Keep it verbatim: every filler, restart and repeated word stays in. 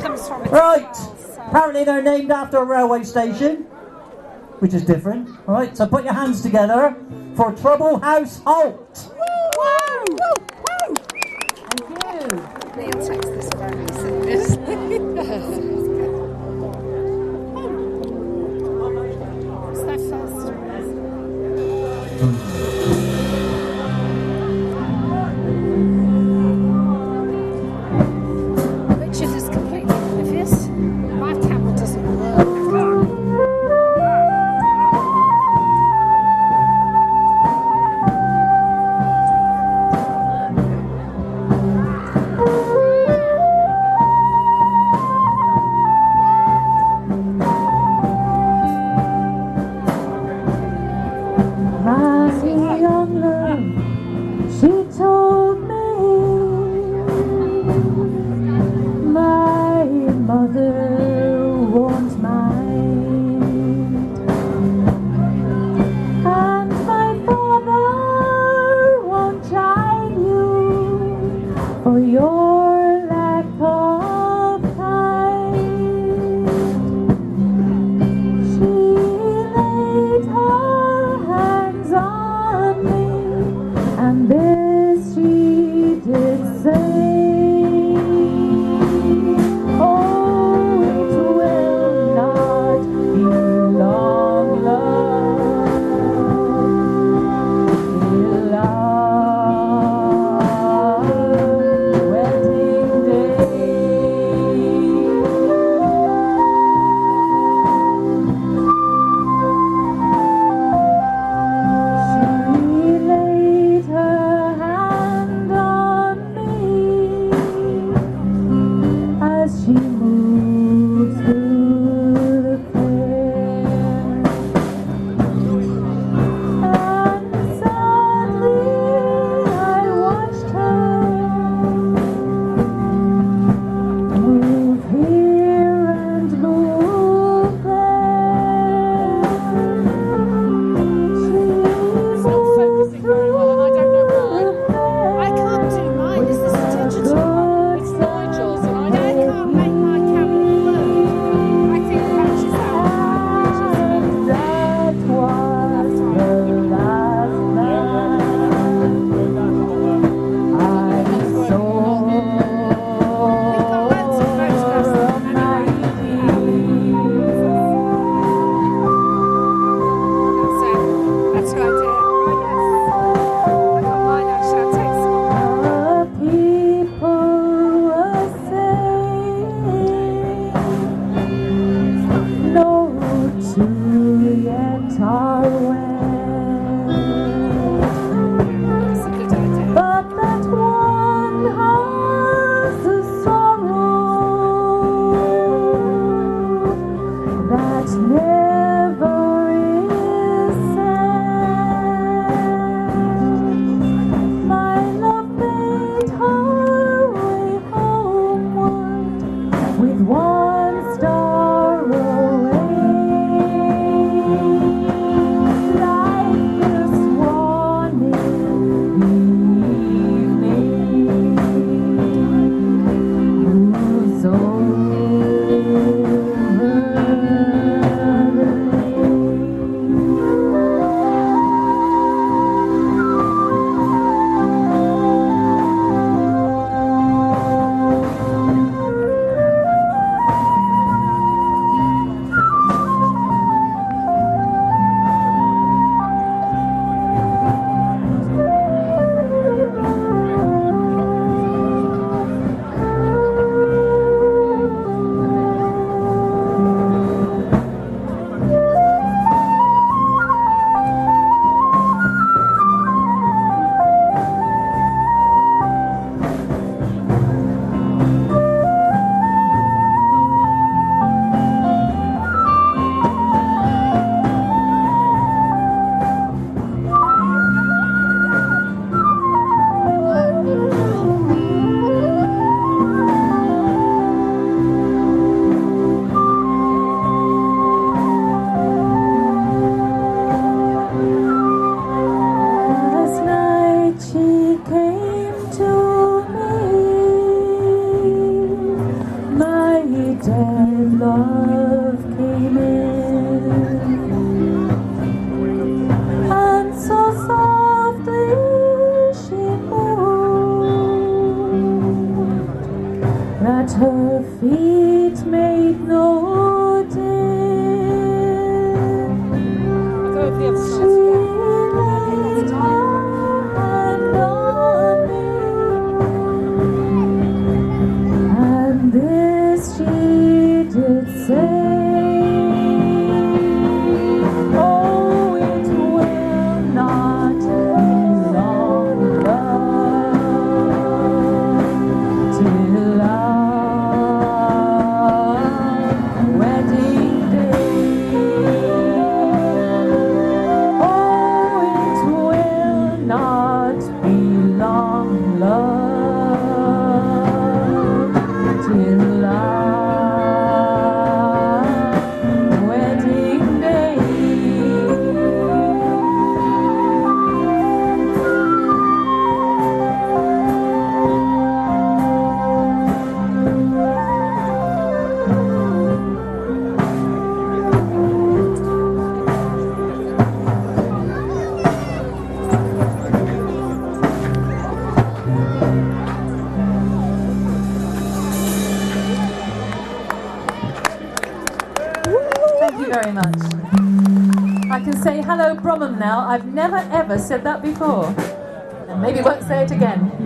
comes from. It's right. Well, so. Apparently they're named after a railway station, which is different. All right. So put your hands together for Trouble House Halt. Woo! Woo! Woo! Thank you. Neil takes this very seriously. Well, but her feet made no dent. Very much. I can say hello Bromham now. I've never ever said that before, and maybe won't say it again.